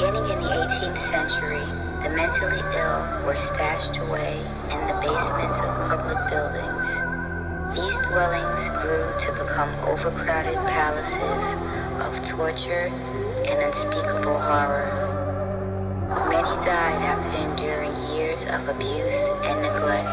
Beginning in the 18th century, the mentally ill were stashed away in the basements of public buildings. These dwellings grew to become overcrowded palaces of torture and unspeakable horror. Many died after enduring years of abuse and neglect.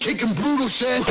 Kicking brutal shit.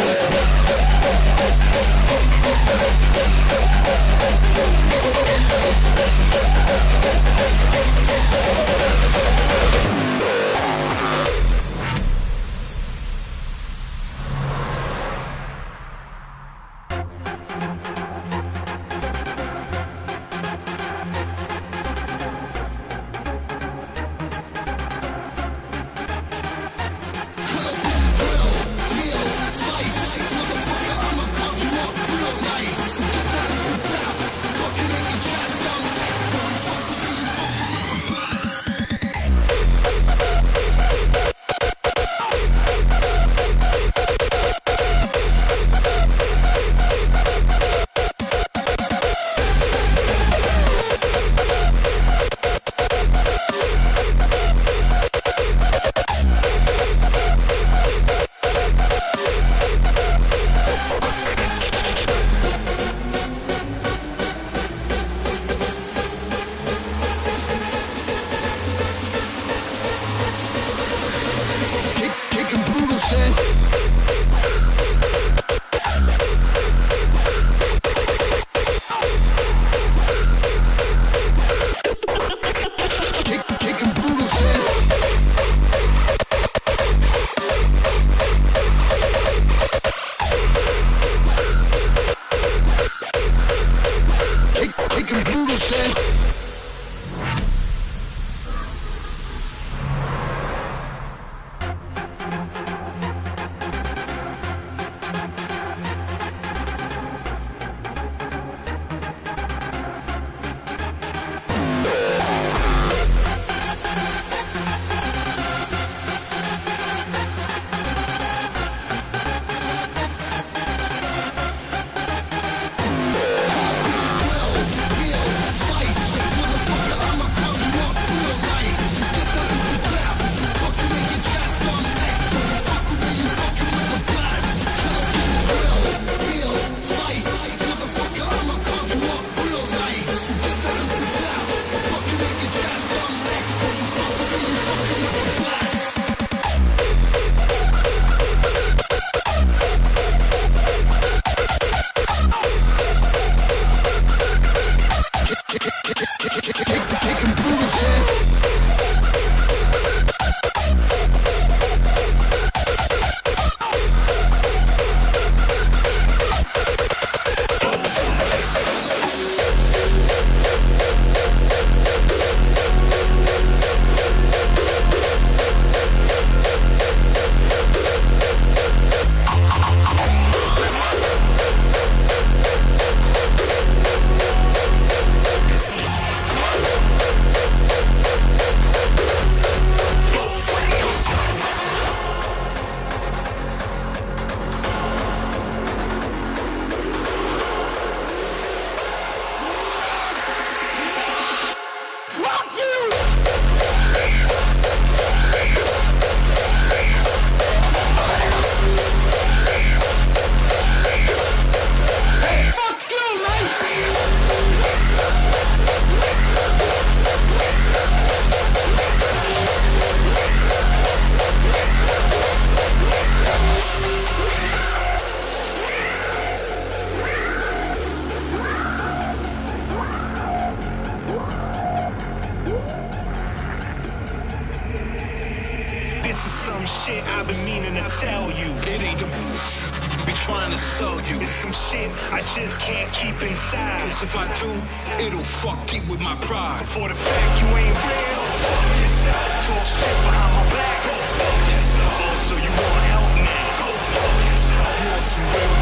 This is some shit I've been meaning to tell you. It ain't the be trying to sell you. It's some shit I just can't keep inside. Cause if I do, it'll fuck deep with my pride. So for the fact you ain't real, talk shit behind my back. So you wanna help me? You want some real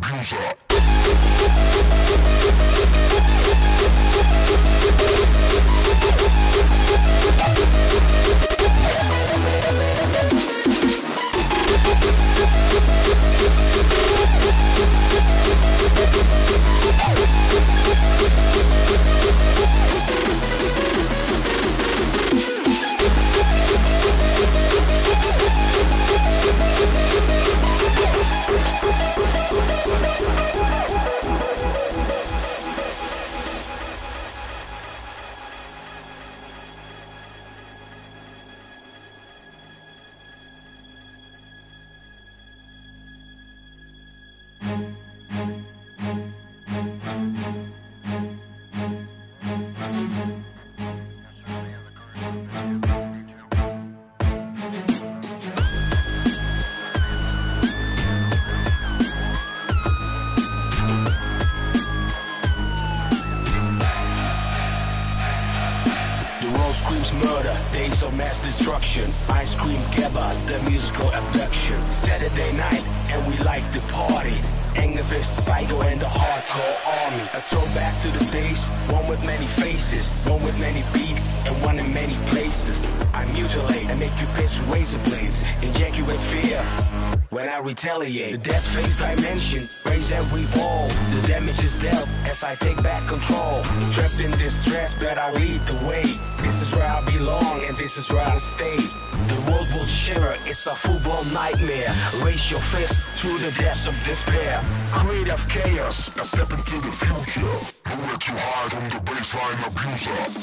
bullshit? Go fuck yourself. The world screams murder, days of mass destruction. Ice cream gabba, the musical abduction. Saturday night, and we like to party. Angevist, Psycho, and the hardcore army. A throwback to the days, one with many faces, one with many beats, and one in many places. I mutilate and make you piss razor blades, inject you with fear when I retaliate. The dead face dimension, raise and revolve. The damage is dealt as I take back control. Trapped in distress, but I lead the way. This is where I belong, and this is where I stay. The world will shiver, it's a full-blown nightmare. Raise your fist through the depths of despair. Create of chaos, I step into the future. Rooted too high from the baseline abuser. Rooted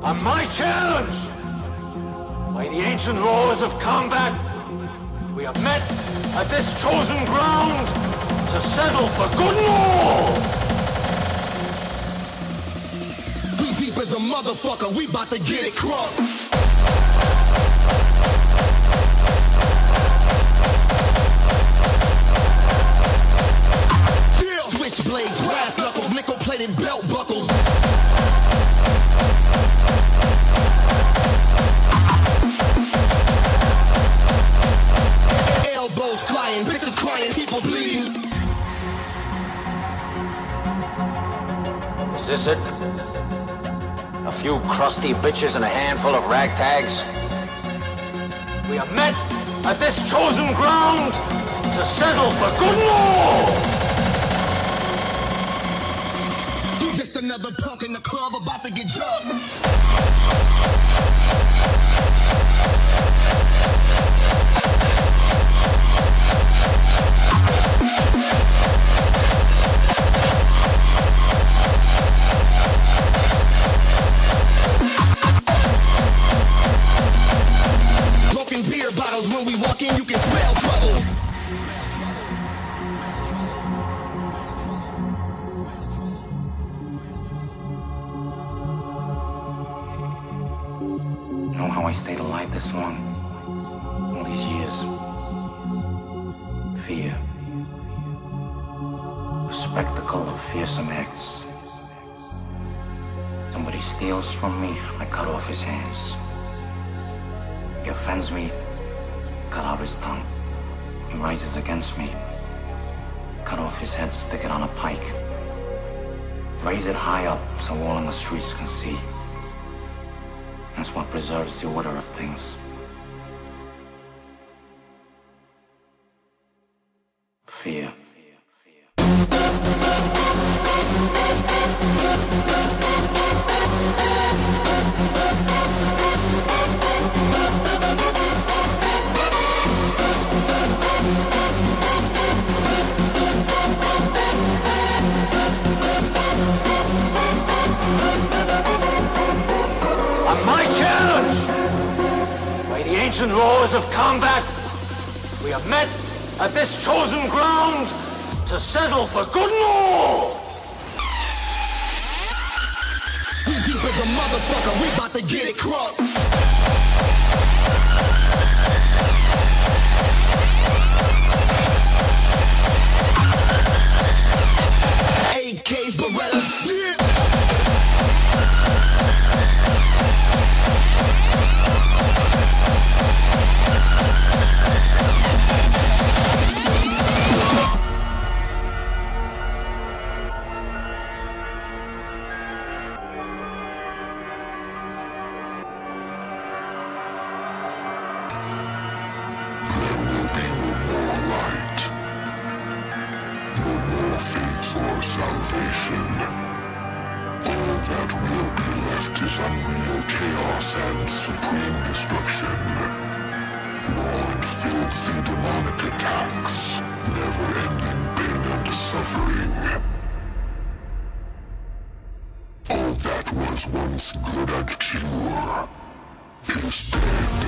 On my challenge, by the ancient laws of combat, we have met at this chosen ground to settle for good and all. We deep as a motherfucker, we bout to get it crunk. Blades, brass knuckles, nickel-plated belt buckles. Elbows flying, bitches crying, people bleeding. Is this it? A few crusty bitches and a handful of ragtags? We have met at this chosen ground to settle for good and all. Another punk in the club about to get jumped. Broken beer bottles, when we walk in you can smell trouble. I stayed alive this long, all these years. Fear. A spectacle of fearsome acts. Somebody steals from me, I cut off his hands. He offends me, cut out his tongue. He rises against me, cut off his head, stick it on a pike. Raise it high up so all on the streets can see. That's what preserves the order of things. Fear. Ancient laws of combat, we have met at this chosen ground to settle for good and all. We deep as a motherfucker, we about to get it crunk. AKs, Berettas, for salvation. is unreal chaos and supreme destruction. Filthy demonic attacks, never-ending pain and suffering. All that was once good and pure is dead.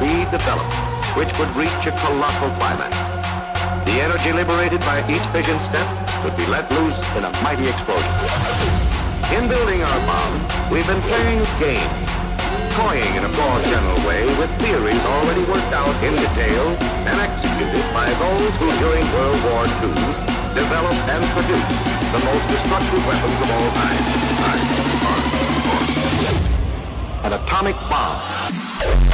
be developed, which would reach a colossal climax. The energy liberated by each fission step would be let loose in a mighty explosion. In building our bomb, we've been playing games, toying in a broad general way with theories already worked out in detail and executed by those who during World War II developed and produced the most destructive weapons of all time. An atomic bomb. This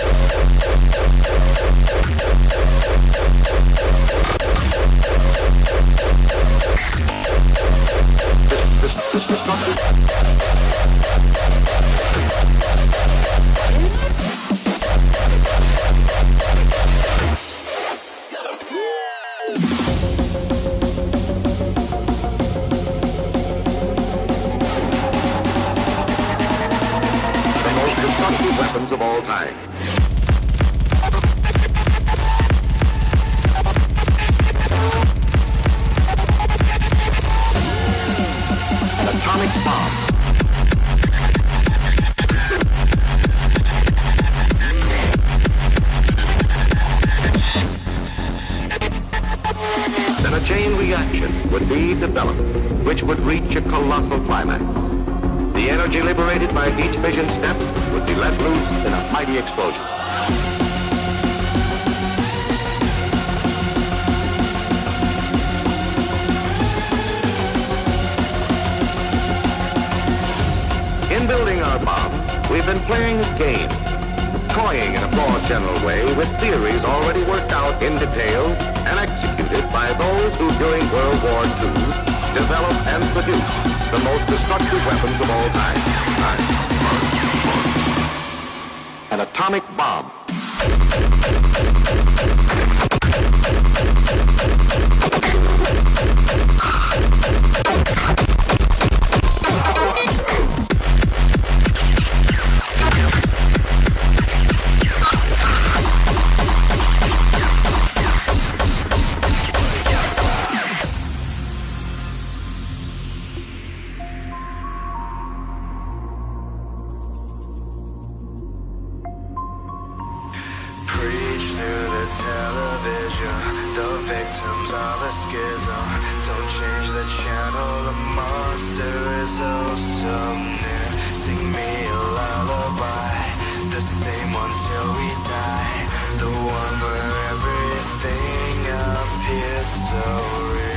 weapons of all time. An atomic bomb. Then a chain reaction would be developed, which would reach a colossal climax. The energy liberated by each fission step would be let loose in a mighty explosion. In building our bomb, we've been playing a game, toying in a broad general way with theories already worked out in detail and executed by those who during World War II developed and produced the most destructive weapons of all time. An atomic bomb. Television, the victims are the schism. Don't change the channel, the monster is also near. Sing me a lullaby, the same one till we die. The one where everything appears so real.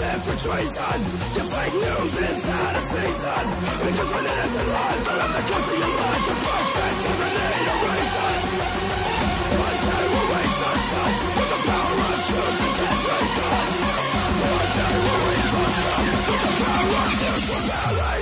Live for treason, your fake news is out of season. Because when innocent lives are at the cost of your life, your passion doesn't need a reason. One day we'll reach the sun with the power of truth and deadly guns. One day we'll reach the sun with the power of truth and deadly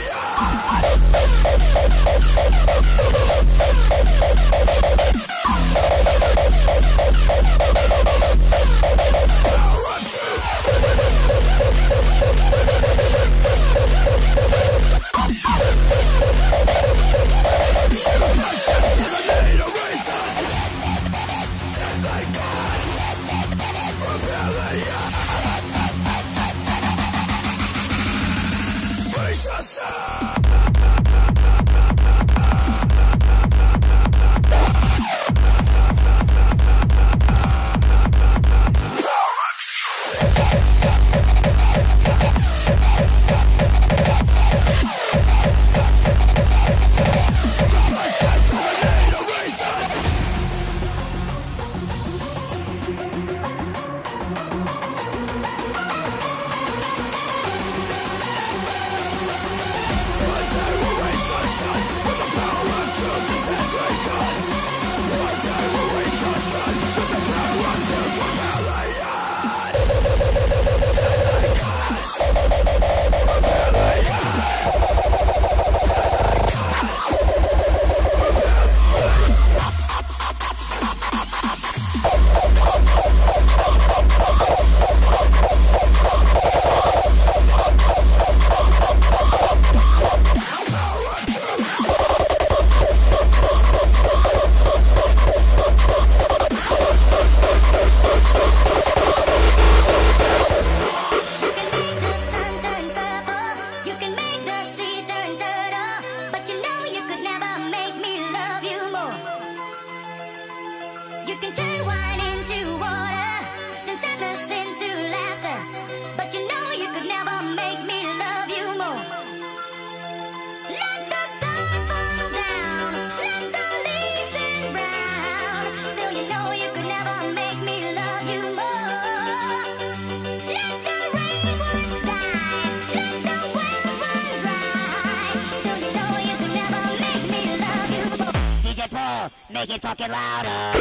way fucking louder.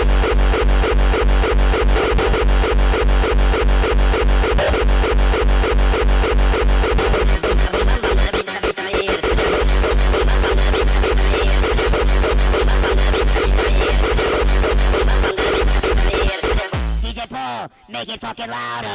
DJ Paul, make it fucking louder.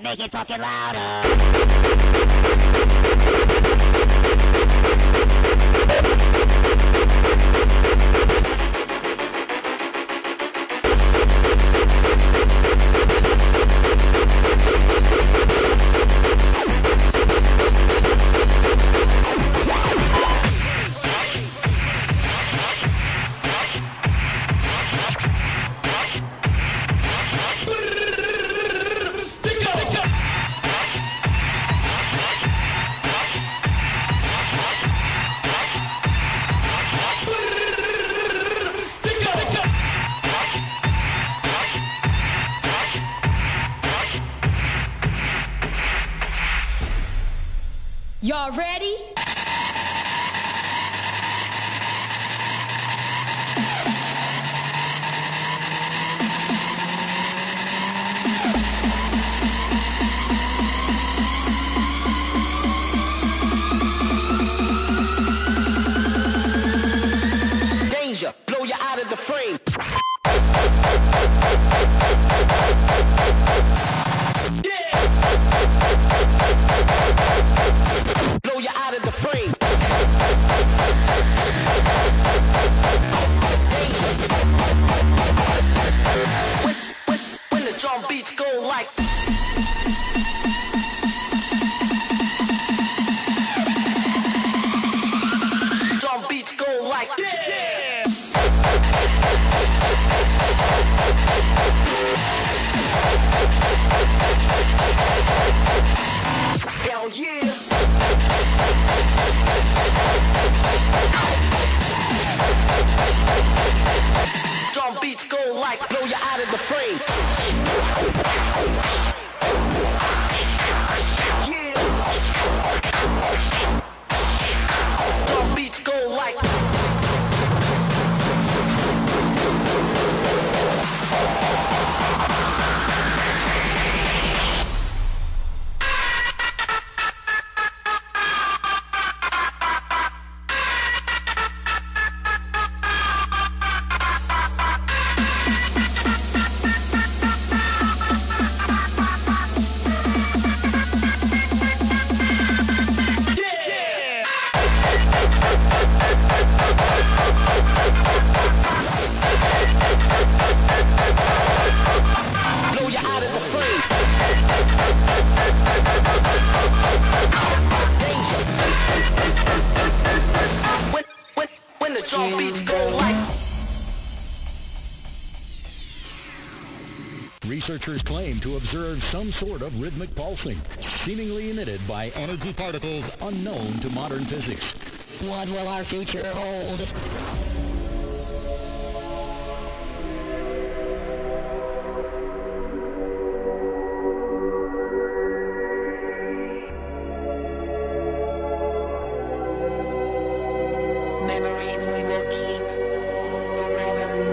Make it fucking loud. Y'all ready? Danger, blow you out of the frame. Researchers claim to observe some sort of rhythmic pulsing, seemingly emitted by energy particles unknown to modern physics. What will our future hold? Memories we will keep forever.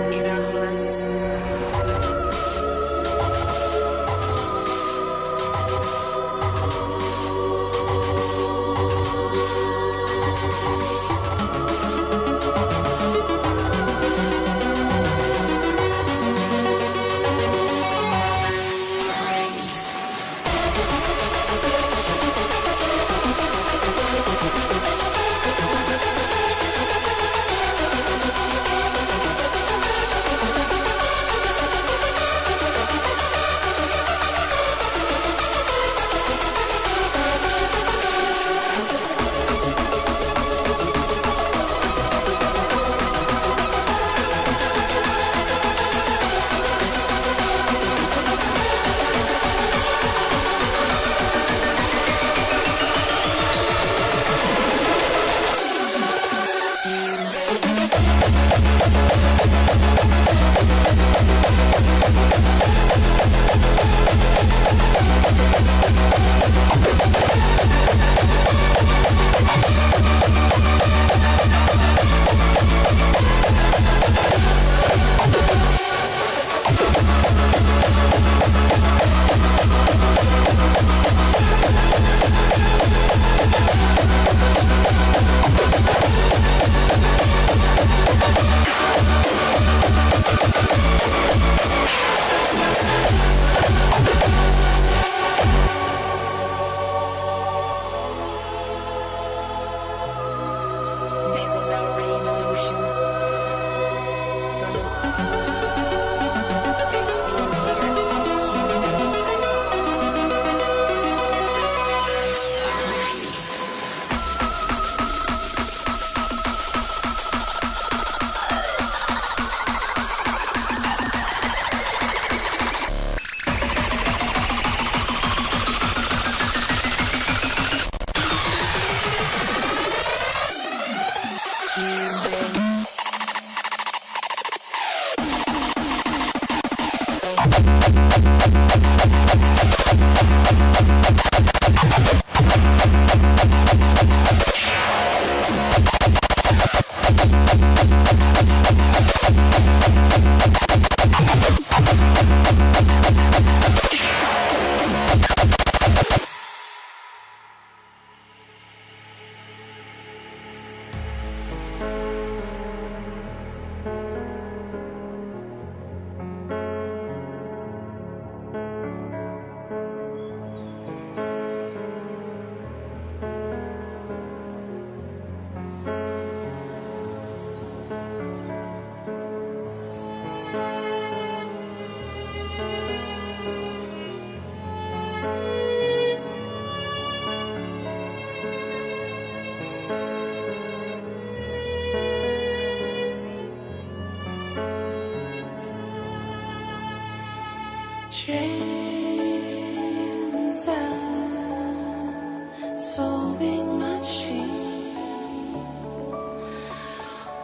sewing machine.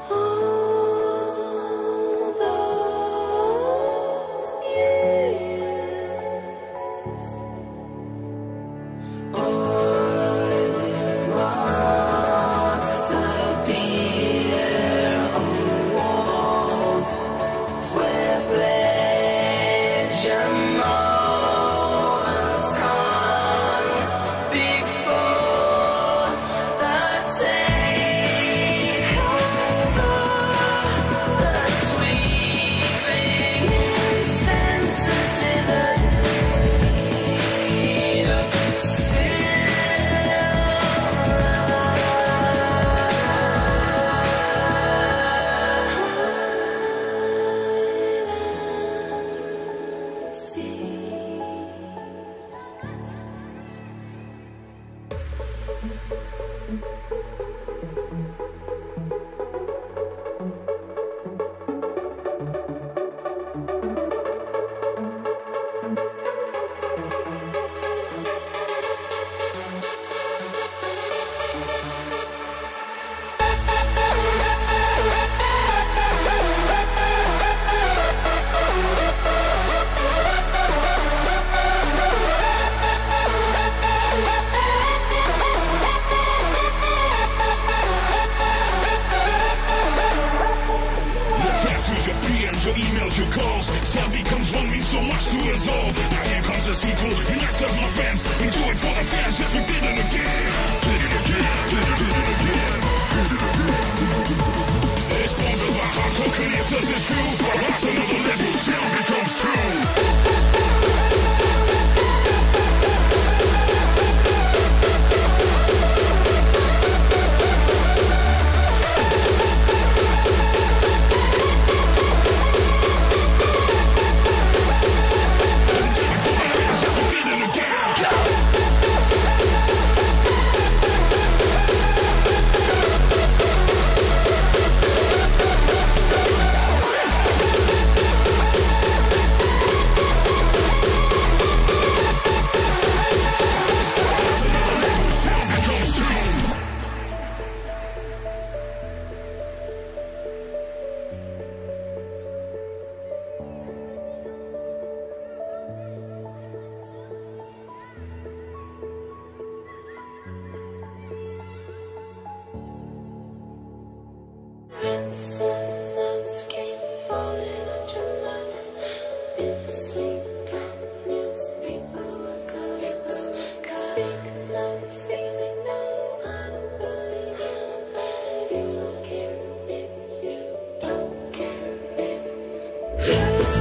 All those years, boiling rocks appear on the walls where pleasure must. Your emails, your calls, sound becomes one, means so much to us all. Now here comes a sequel, and that serves my fans. We do it for the fans, yes, we did it again. Did it again, did it again. It's born to my hardcore cadences, it's true, but that's another level, sound becomes true. Sunlights came falling on your mouth. It's sweet time news, people were good. Cause big love feeling, no, I don't believe it. You don't care a bit, you don't care a bit. Yes,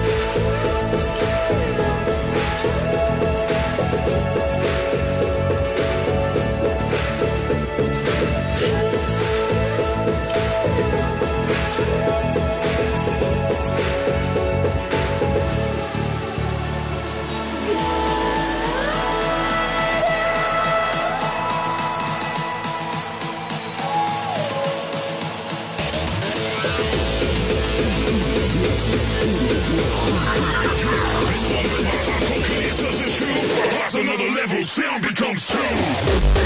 it's another level, sound becomes true.